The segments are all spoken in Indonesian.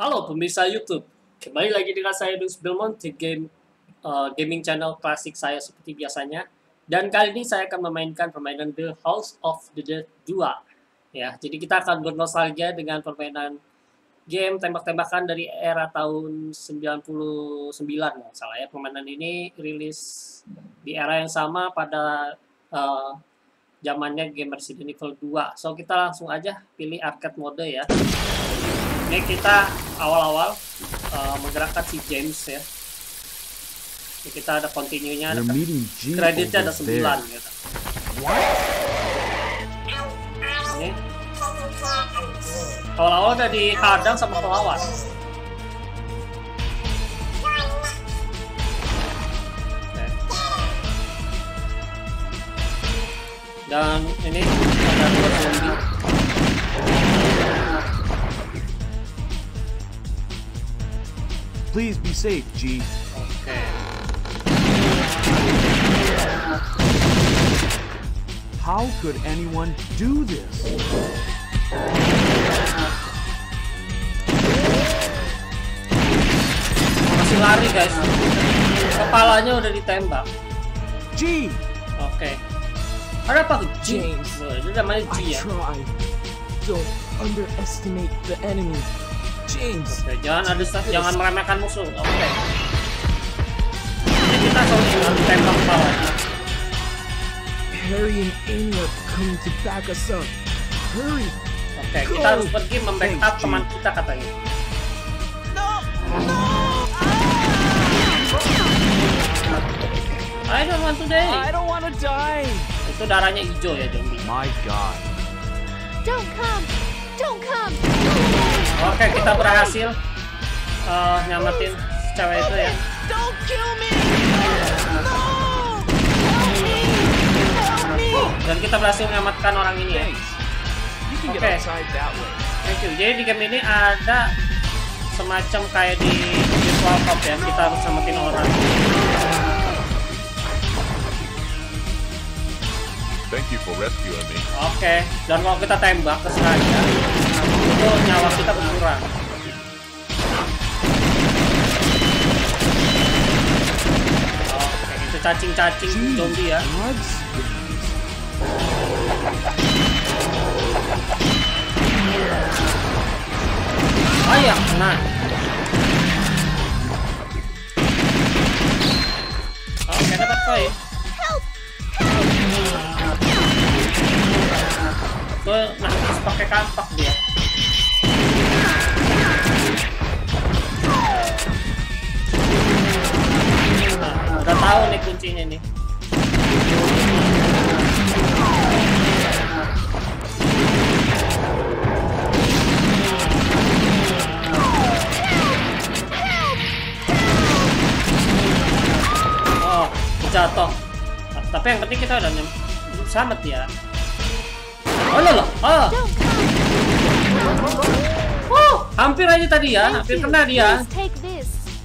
Halo pemirsa YouTube, kembali lagi dengan saya Deus Belmont di gaming channel klasik saya seperti biasanya. Dan kali ini saya akan memainkan permainan The House of the Dead 2. Ya, jadi kita akan bernostalgia dengan permainan game tembak-tembakan dari era tahun 99 nggak salah ya. Permainan ini rilis di era yang sama pada zamannya game Resident Evil 2. So kita langsung aja pilih arcade mode ya. Ini kita awal-awal menggerakkan si James ya. Ini kita ada continue-nya, ada kreditnya ada 9 gitu. Ini awal-awal udah dihadang sama pelawan. Dan ini ada 2 zombie. Please be safe, G. Okay. How could anyone do this? Masih lari, guys. Kepalanya udah ditembak. G. Oke. Okay. Ada apa ke G? Itu namanya G ya. Don't underestimate the enemy. James. Okay, jangan meremehkan musuh. Oke. Okay. Jadi kita harus tembak bawah. Harry and Amy are coming to back us up. Hurry. Oke, okay, kita harus pergi membackup teman kita katanya. No. I don't want to die. I don't want to die. Itu darahnya hijau ya, zombie. My God. Don't come. Oke, kita berhasil nyamatin cewek itu ya. Don't kill me. No. Help me. Dan kita berhasil menyelamatkan orang ini ya. Oke. Okay. Thank you. Jadi di game ini ada semacam kayak di virtual cop ya, kita harus nyamatin orang. Thank you for rescuing me. Oke, dan kalau kita tembak ke sengaja, itu nyawa kita berkurang. Oke, itu cacing-cacing zombie ya. Ayah, kena. Oke, dapat koin. Nah, harus pakai kampak dia. Nah, udah tahu nih kuncinya nih. Oh, jatuh. Tapi yang penting kita udah selamat ya. Oh loh, oh. Oh, hampir aja tadi ya, hampir kena dia.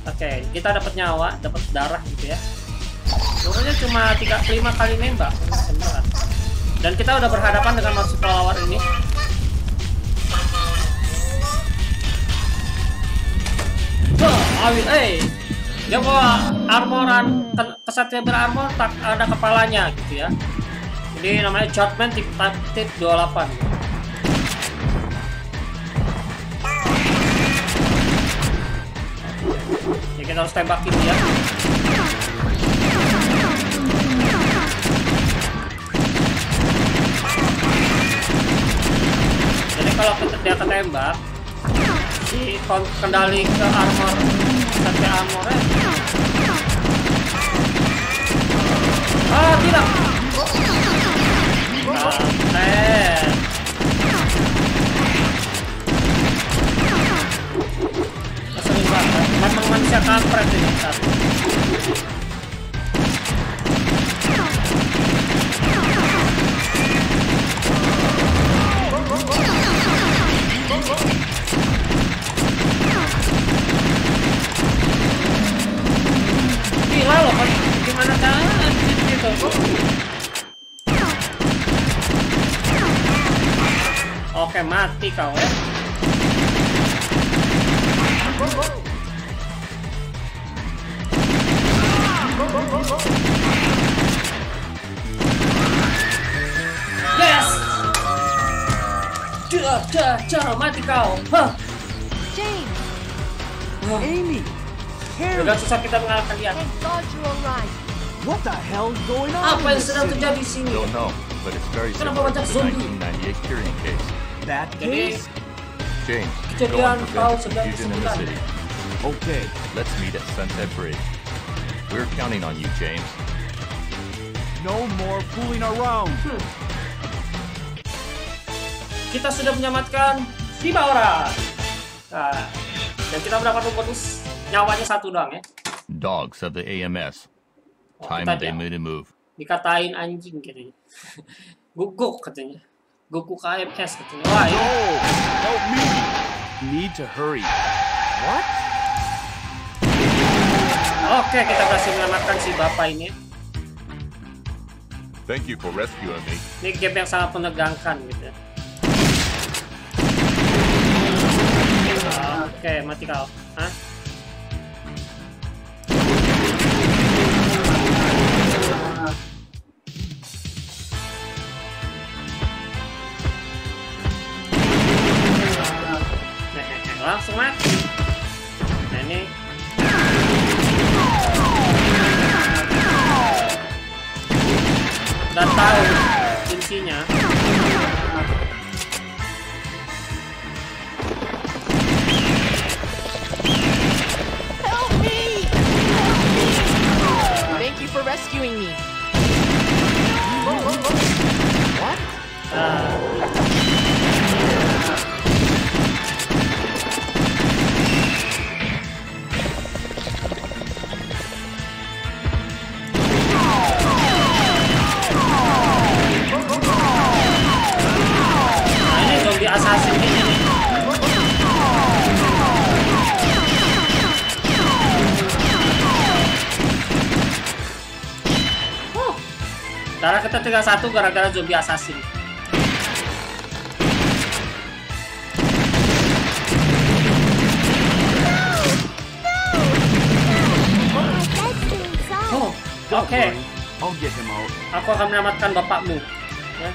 Oke, kita dapat nyawa, dapat darah gitu ya. Pokoknya cuma 5 kali nembak. Dan kita udah berhadapan dengan monster pelawar ini. Dia bawa armoran, kesatria berarmor tak ada kepalanya gitu ya. Ini namanya Judgment Tip 28. Ya, kita harus tembakin dia. Jadi kalau dia ketembak, si kendali ke armor, ke armornya. Ah, tidak. Amen. Keselin banget, memang manusia kampret ini satu. Gila loh, gimana caranya gitu. Oke, mati kau ya. Yes! Mati kau. Hah. James. Amy. Harry. Udah susah kita mengalahkan kalian. What the hell is going on? Apa yang sedang terjadi di sini? Don't know, but it's very similar to the 1998 Syrian case. That case? James, kejadian kau sedang disebutkan. Okay, let's meet at Sunset Bridge. We're counting on you, James. No more fooling around. Kita sudah menyelamatkan 5 orang. Nah, dan kita mendapatkan bonus nyawanya 1 doang ya. Dogs of the AMS. Time they made a move. Dikatain anjing katanya. Guguk katanya. Guguk AMS katanya. Wah, ya. Help me. Need to hurry. What? Oke, kita berhasil menyelamatkan si bapak ini. Thank you for rescuing me. Ini game yang sangat menegangkan gitu. Oke, mati kau. Hah? Langsung mati. Nah ini udah tahu kuncinya. Help me. Thank you for rescuing me. What? Karena kita tinggal 1 gara-gara zombie assassin. Oh, oke. Aku akan menyelamatkan bapakmu. Ya.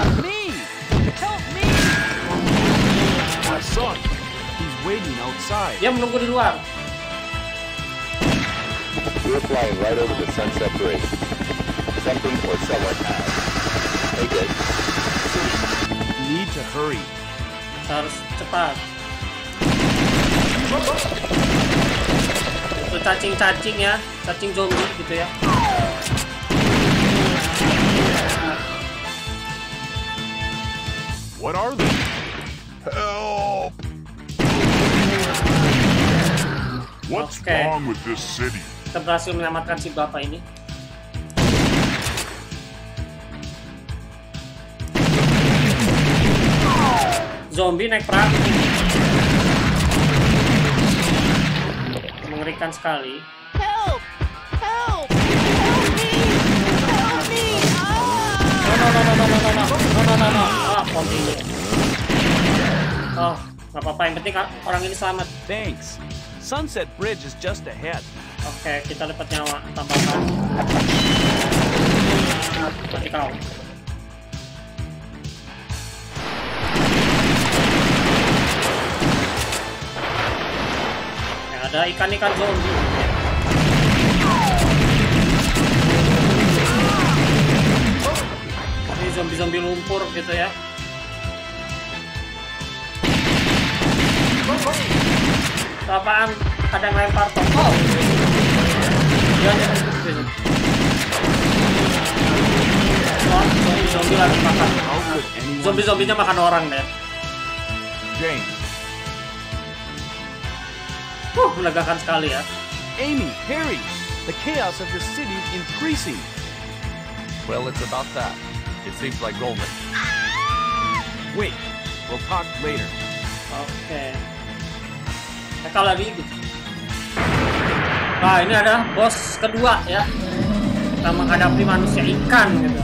Help me! Help me! My son, he's waiting outside. Dia menunggu di luar. We're flying right over the Sunset Bridge. Something or someone has. Take it. Need to hurry. Harus cepat. Itu cacing-cacing ya, cacing zombie gitu ya. What are they? Help! What's wrong with this city? Kita berhasil menyelamatkan si bapak ini. Zombie naik perahu. Mengerikan sekali. Help! Help! Help me! Help me! No. Ah, zombie. Oh, nggak apa-apa. Yang penting orang ini selamat. Thanks. Sunset Bridge is just ahead. Oke, kita dapat nyawa tambahan. Mati kau. Ya, ada ikan-ikan zombie. Ini zombie-zombie lumpur gitu ya. Apaan? Ada yang lempar tongkol. Zombie lagi makan. Zombie-zombinya makan orang deh. Menegangkan sekali ya. Amy, Harry, the chaos of the city is increasing. Well, it's about that. It seems like Goldman. Wait, we'll talk later. Okay. Mereka lagi gitu. Nah, ini ada bos kedua ya. Kita menghadapi manusia ikan gitu.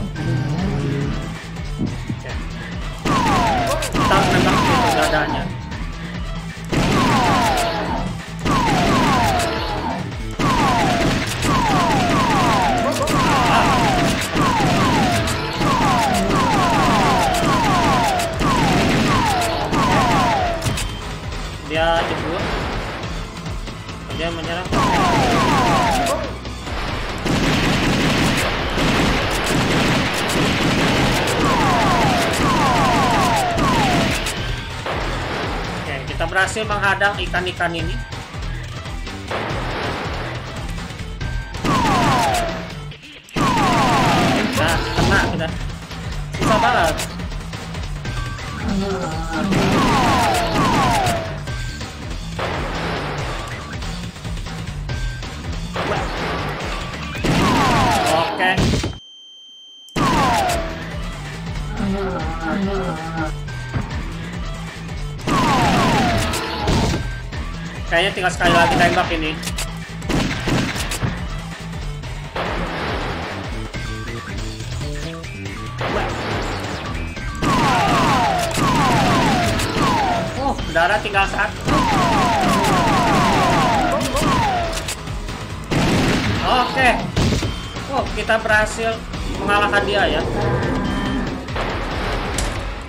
Oke. Kita menembak ke dadanya. dia menyerang. Oke, kita berhasil menghadang ikan-ikan ini. Nah, kena sudah. Susah banget. Oke. Kayaknya tinggal sekali lagi tembak ini. Darah tinggal satu. Oke. Oh, kita berhasil mengalahkan dia ya.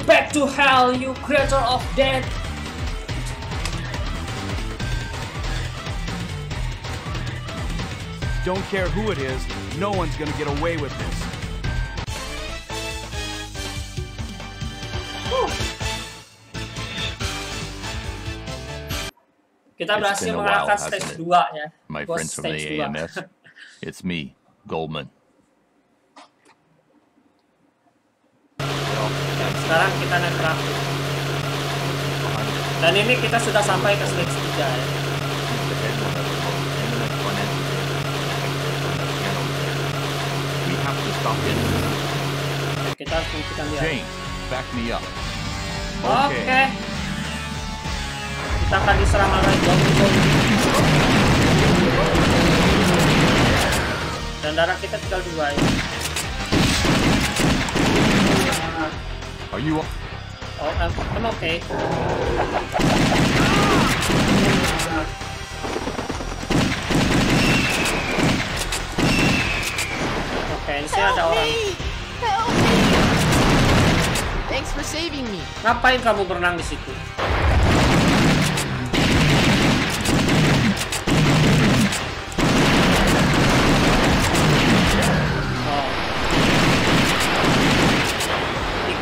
Back to hell, you creature of death. Don't care who it is, no one's gonna get away with this. Kita berhasil mengalahkan stage 2 ya. My friends from the AMS. It's me, Goldman. Oke, sekarang kita naik rapi. Dan ini kita sudah sampai ke stage 3 ya. Kita harus menghentikan dia. James, back me up. Oke. Kita akan diserang oleh zombie. Dan darah kita tinggal 2 ya. Are you up? Oh, I'm okay. Oke, ini ada orang. Help me. Thanks for saving me. Ngapain kamu berenang di situ?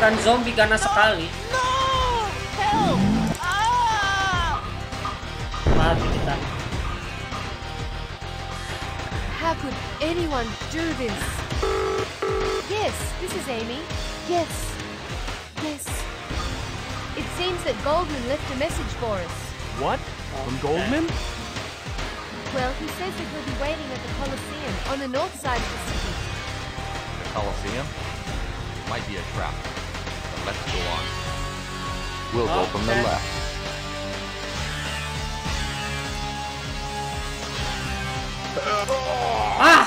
Kan zombie ganas sekali. No, help! Ah! Mati kita. How could anyone do this? Yes, this is Amy. Yes, yes. It seems that Goldman left a message for us. What? From Goldman? Well, he says that he'll be waiting at the Coliseum on the north side of the city. The Coliseum? Might be a trap. Let's go on. We'll go from the left. Ah!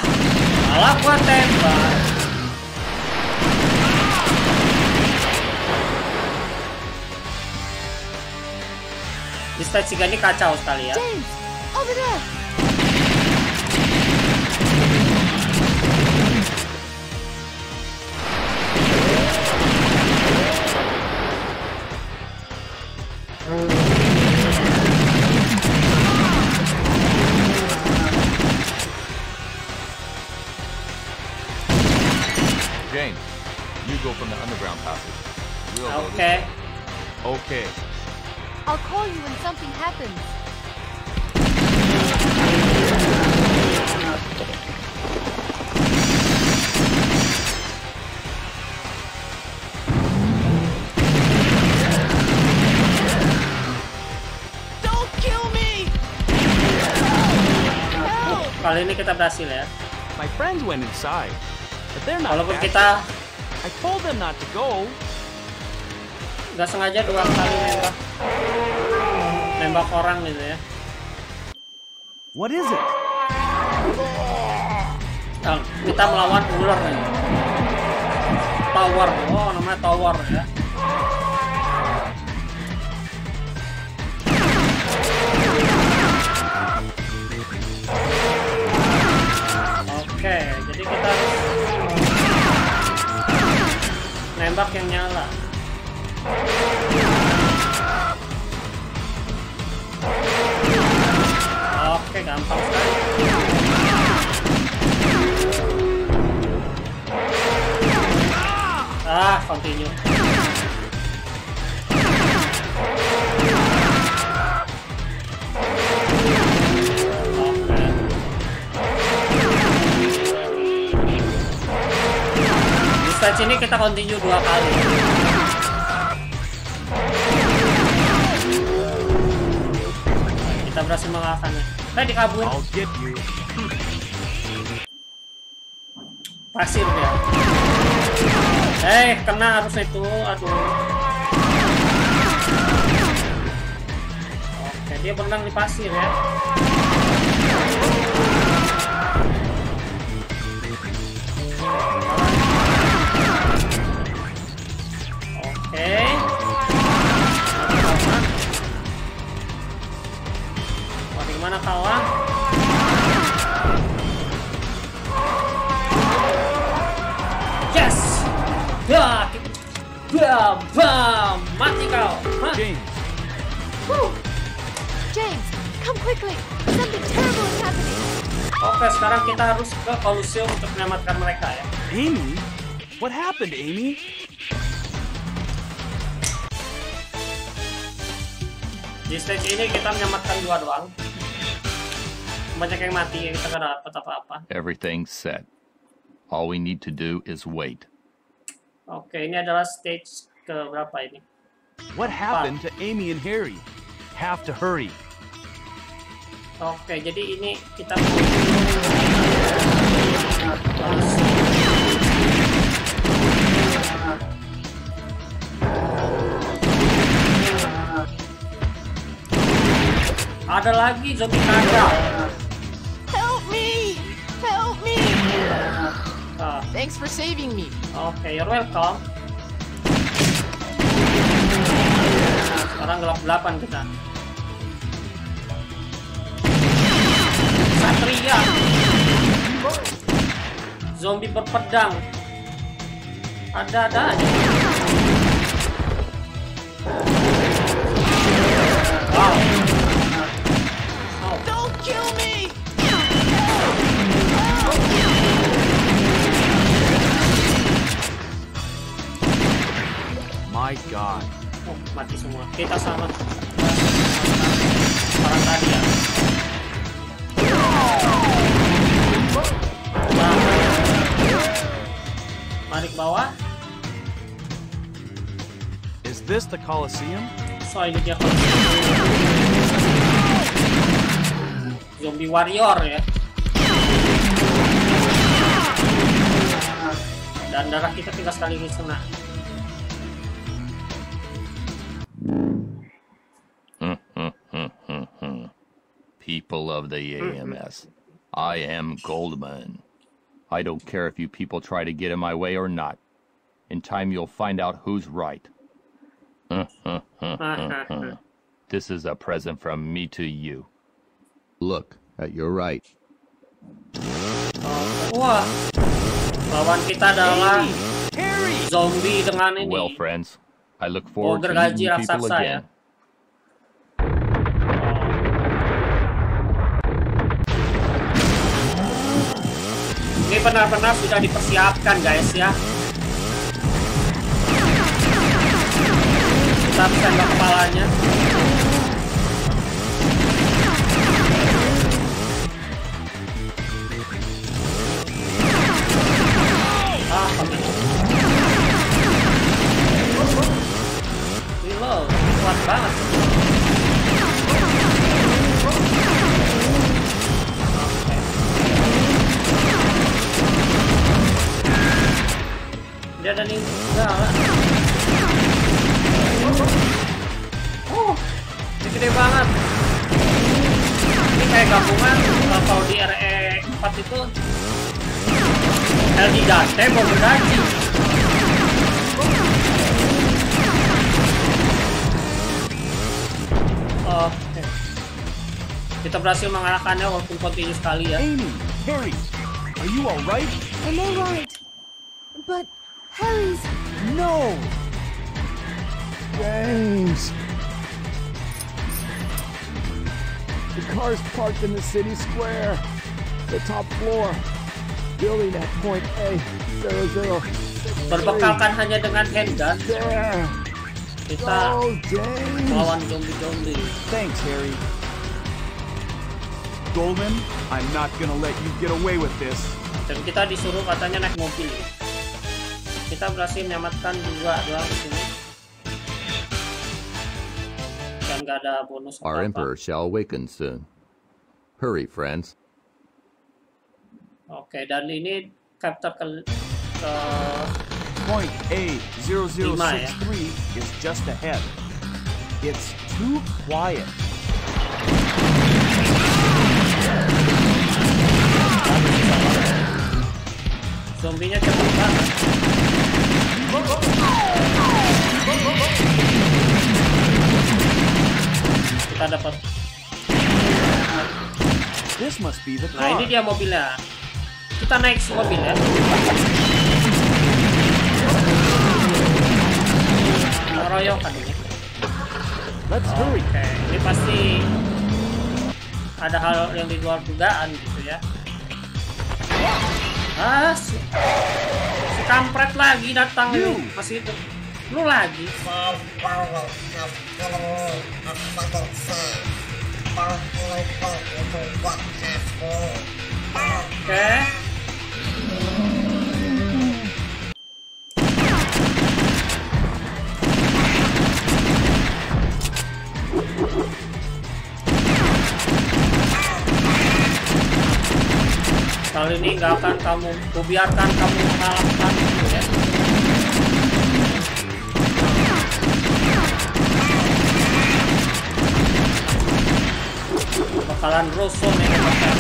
Malah gua tembak. Di stage 3 ini kacau sekali ya. James, over there. James, you go from the underground passage. We'll go. Okay. Okay. I'll call you when something happens. Don't kill me. Help. Kali ini kita berhasil ya. My friends went inside. Walaupun kita nggak sengaja 2 kali nembak orang gitu ya. What is it? Nah, kita melawan ular nih. Tower, oh namanya tower ya. Oke, jadi kita nembak yang nyala. Oke. Oke, gampang sekali. Ah, continue. Di stage ini kita continue 2 kali. Kita berhasil mengalahkannya. Nah, dikabulin. Pasir dia. Eh, kena harus itu, aduh. Oke, dia berenang di pasir ya. Oke. Wah, gimana kawan? Bam, bam, bam, mati kau, huh? James. Woo. James, come quickly. Something terrible is happening. Oke, sekarang kita harus ke Coliseum untuk menyelamatkan mereka ya. Amy, what happened, Amy? Di stage ini kita menyelamatkan 2 doang. Banyak yang mati, kita nggak dapat apa-apa. Everything's set. All we need to do is wait. Oke, ini adalah stage ke berapa ini? What happened to Amy and Harry? Have to hurry. Oke, jadi ini kita ada lagi zombie naga. Help me! Help me! Thanks for saving me. Okay, you're welcome. Sekarang gelap-gelapan kita. Satria. Zombie berpedang. Ada aja. Wow. Don't kill me. My God. Oh, mati semua. Kita sama. Orang tadi ya. Mari ke bawah. Is this the Coliseum? So ini dia Coliseum. Zombie warrior ya. Dan darah kita tinggal sekali ini kena. People of the AMS, I am Goldman. I don't care if you people try to get in my way or not. In time you'll find out who's right. This is a present from me to you. Look at your right. Wah, lawan kita adalah zombie dengan ini. Well, friends, I look forward to meeting you people again. Ini benar-benar sudah dipersiapkan guys ya. Kita tembak kepalanya. Ah, oke. Reload, kuat banget. Dia ada nih, enggak lah. Ini gede banget. Ini kayak gabungan atau di RE4 itu LD Dante mau berdaji. Oke. Kita berhasil mengalahkannya walaupun continue sekali ya. Amy, Harry, are you alright? I'm alright, but Harry's no. James. The car's parked in the city square. The top floor. Building at point A00. Berbekalkan hanya dengan handgun. Kita melawan zombie-zombie. Thanks, Harry. Goldman, I'm not gonna let you get away with this. Dan kita disuruh katanya naik mobil. Kita berhasil menyelamatkan dua di sini. Dan nggak ada bonus apa-apa. Our emperor shall awaken soon. Hurry, friends. Oke, dan ini chapter ke point A0063 is just ahead. It's too quiet. Zombinya cepat banget. Kita dapat. This must be the car. Nah, ini dia mobilnya. Kita naik mobil ya. Meroyokan ini. Let's hurry. Okay. Ini pasti ada hal yang di luar dugaan gitu ya. Ah, si kampret lagi datang lu. Masih hidup. Lu lagi. Okay. Kali ini nggak akan kamu kubiarkan kamu mengalahkan itu ya. Bakalan rusuh nih bakal.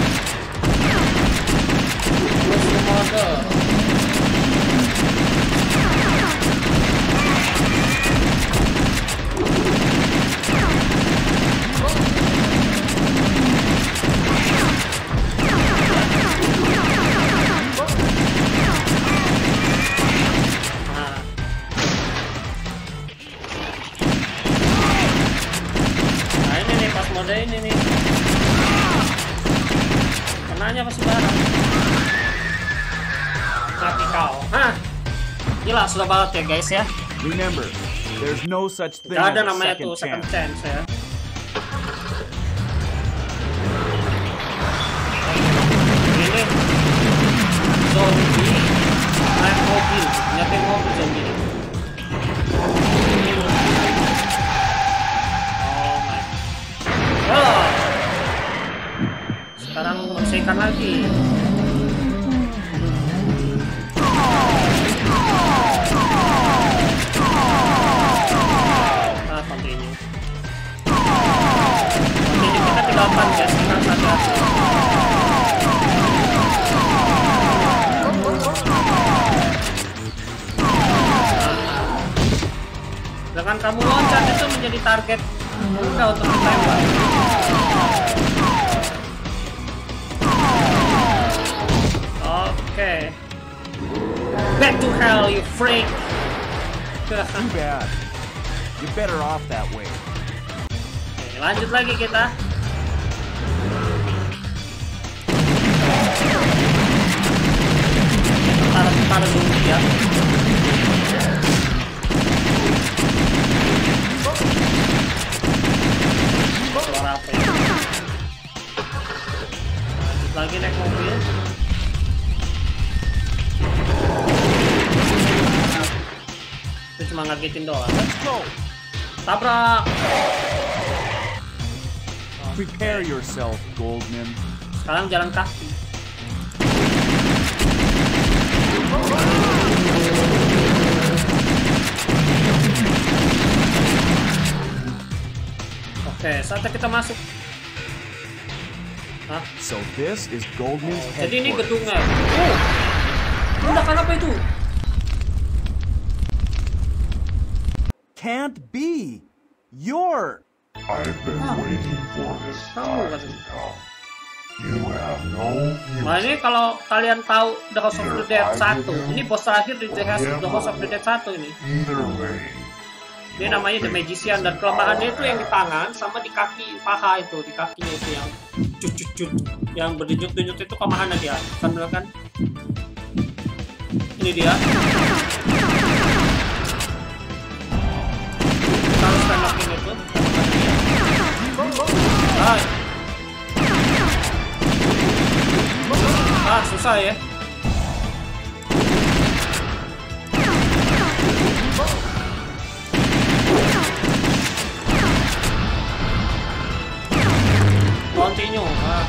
Rusuh mode. Sudah banget ya guys ya. Remember, there's no such thing. Gak ada namanya tuh second chance ya. Ini zombie naik mobil, nyetir mobil zombie. Oh my. Halo. Sekarang bersihkan lagi. Gampang guys, kita hati-hati. Dengan kamu loncat itu menjadi target mudah untuk ditembak. Oke. Back to hell, you freak. Too bad. You better off that way. Oke, lanjut lagi kita. Taruh dulu ya. Suara apa ya? Lanjut lagi naik mobil. Itu cuma ngagetin doang. Let's go. Tabrak. Prepare yourself, Goldman. Sekarang jalan kaki. Okay, saatnya kita masuk. Hah? So this is Goldman's headquarters. Jadi ini gedungnya. Oh, ledakan apa itu? Can't be. You're. I've been waiting for this time to come. Nah ini kalau kalian tahu The House of the Dead 1, ini bos terakhir di The House of the Dead 1 ini. Dia namanya The Magician, dan kelemahannya itu yang di tangan sama di kaki, paha itu, di kakinya itu yang cut-cut-cut, yang berdenyut-denyut itu kelemahannya dia, kan bener kan? Ini dia. Kita harus tengokin itu. Ah, susah ya. Continue. Ah.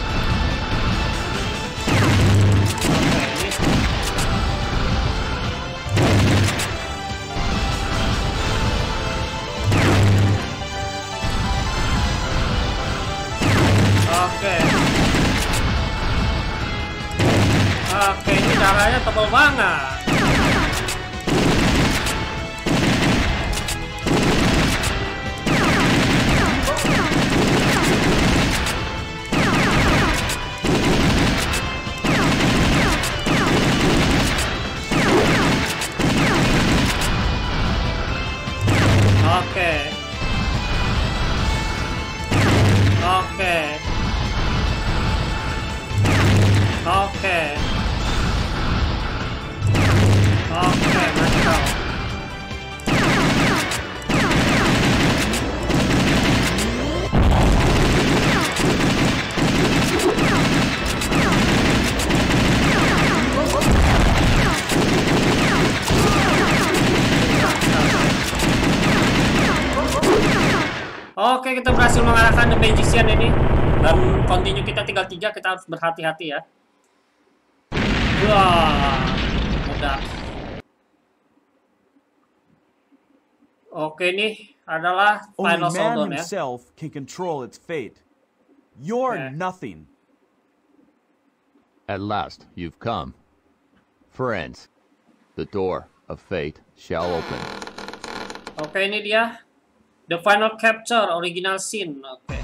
Oke, ini. Oke, ini darahnya tebal banget. Oke, let's go. Oke, kita berhasil mengarahkan The Magician ini. Dan continue kita tinggal 3, kita harus berhati-hati ya. Wah, mudah. Oke, ini adalah final showdown ya. Only man himself can control its fate. You're nothing. At last, you've come. Friends, the door of fate shall open. Oke, ini dia. The final capture, original scene. Oke,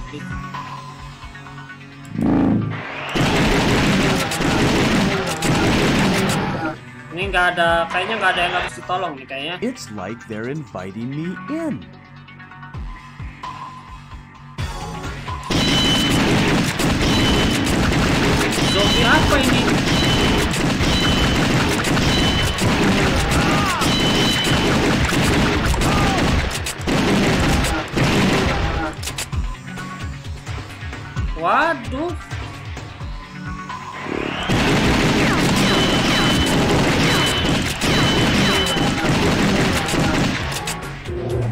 ini nggak ada, kayaknya nggak ada yang harus ditolong nih kayaknya. It's like they're inviting me in. Zombie apa ini? Waduh.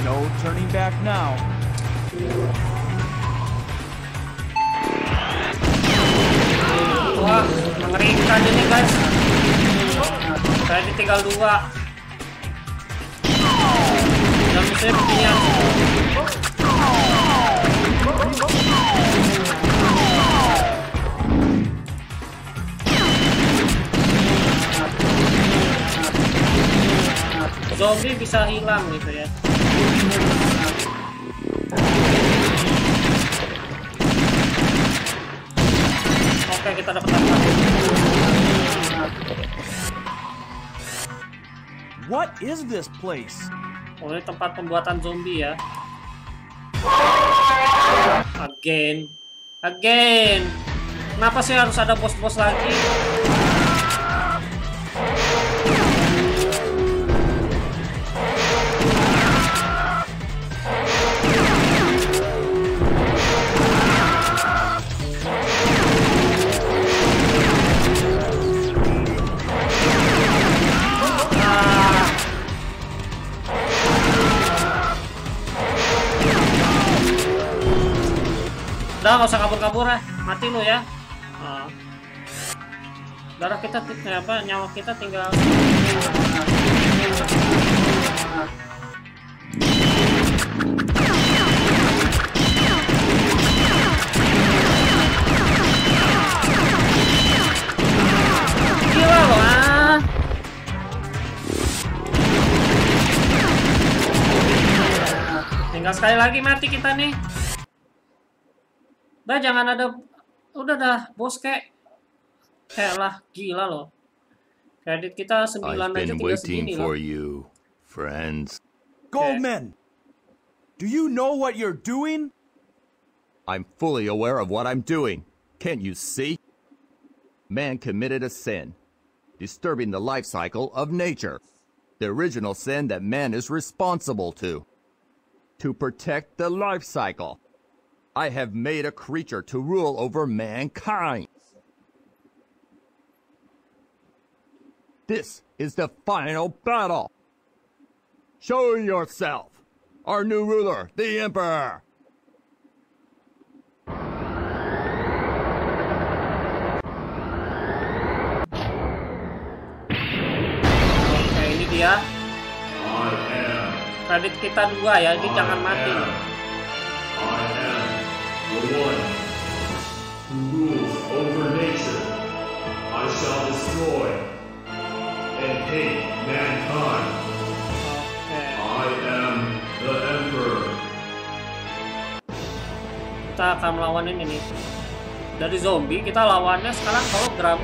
No turning back now. Wah, mengerikan ini guys. Saya ditinggal 2. Dan musuhnya beginian. Zombie bisa hilang gitu ya. Oke, kita dapat apa? What is this place? Oh, ini tempat pembuatan zombie ya. Again. Kenapa sih harus ada bos-bos lagi? Udah gak usah kabur-kabur ya, mati lu ya. Darah kita, apa, nyawa kita tinggal. Gila loh ah. Tinggal sekali lagi mati kita nih. Udah jangan ada, udah dah bos kayak lah, gila loh. Kredit kita 9 aja tinggal segini loh. Friends. Goldman, Do you know what you're doing? I'm fully aware of what I'm doing. Can't you see? Man committed a sin, disturbing the life cycle of nature, the original sin that man is responsible to protect the life cycle. I have made a creature to rule over mankind. This is the final battle. Show yourself, our new ruler, the Emperor. Oke, ini dia. Kredit kita 2 ya, jadi jangan mati. Hate mankind. Okay. I am the Emperor. Kita akan melawan ini nih. Dari zombie kita lawannya sekarang hologram.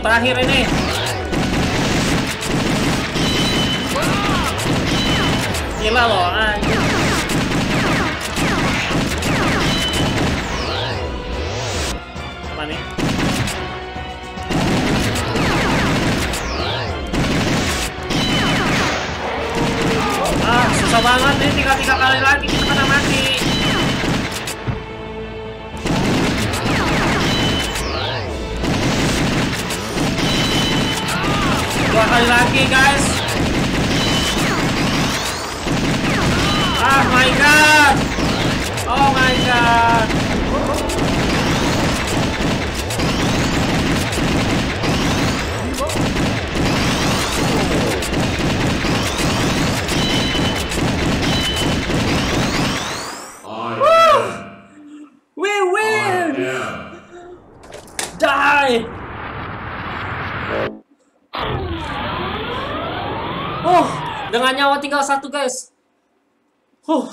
Terakhir ini. Gila loh. Apa nih? Susah banget nih, tinggal 3 kali lagi kita kena mati. Kali lagi guys. Oh my god. Oh my god. Woo! We win. Die. Dengan nyawa tinggal 1 guys.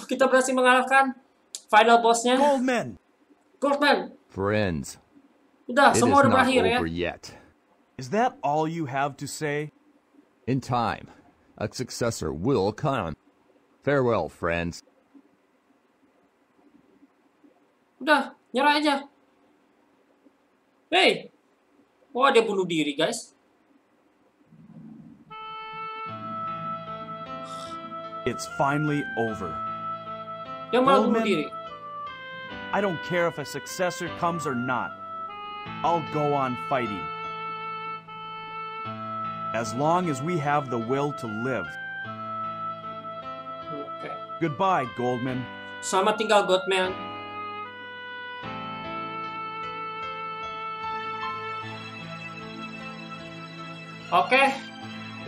Kita berhasil mengalahkan final bossnya. Goldman. Friends. Udah, semua udah berakhir ya. Is that all you have to say? In time, a successor will come. Farewell, friends. Udah, nyerah aja. Hey. Wah, dia bunuh diri, guys. It's finally over. Goldman, I don't care if a successor comes or not. I'll go on fighting. As long as we have the will to live. Okay. Goodbye, Goldman. Selamat tinggal, Goldman. Oke,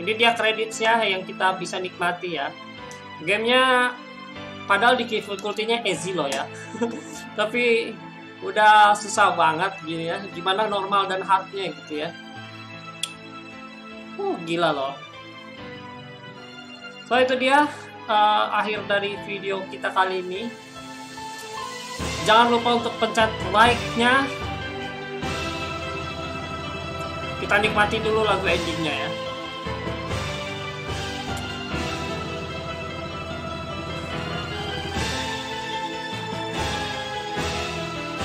ini dia kreditnya yang kita bisa nikmati ya. Gamenya padahal di difficulty-nya easy loh ya. Tapi udah susah banget gini ya. Gimana normal dan hardnya gitu ya. Gila loh. So itu dia akhir dari video kita kali ini. Jangan lupa untuk pencet like-nya. kita nikmati dulu lagu endingnya ya.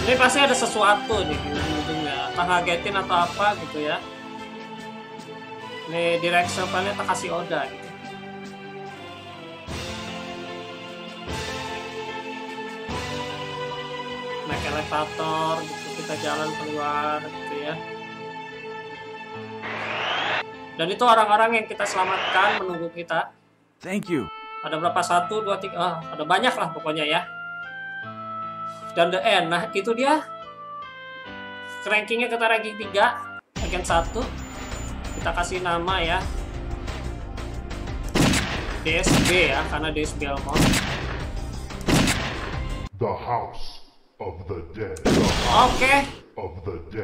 Ini pasti ada sesuatu nih ujung-ujungnya, entah ngagetin atau apa gitu ya. Ini direction plan-nya Takashi Oda gitu. Naik elevator gitu, kita jalan keluar gitu ya. Dan itu orang-orang yang kita selamatkan menunggu kita. Thank you. Ada berapa? 1, 2, 3, ada banyak lah pokoknya ya. Dan the end, nah itu dia rankingnya, kita ranking 3 agen 1, kita kasih nama ya DSB ya, karena Deus Belmont. The House of the Dead. Oke,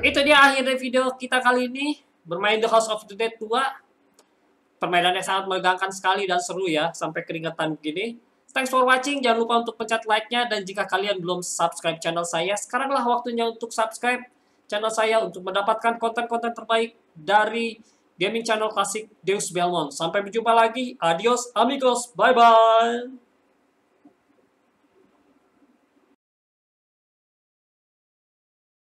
itu dia akhirnya video kita kali ini bermain The House of the Dead 2. Permainannya sangat menegangkan sekali dan seru ya, sampai keringetan begini. Thanks for watching, jangan lupa untuk pencet like-nya, dan jika kalian belum subscribe channel saya, sekaranglah waktunya untuk subscribe channel saya untuk mendapatkan konten-konten terbaik dari gaming channel klasik Deus Belmont. Sampai berjumpa lagi, adios amigos, bye-bye!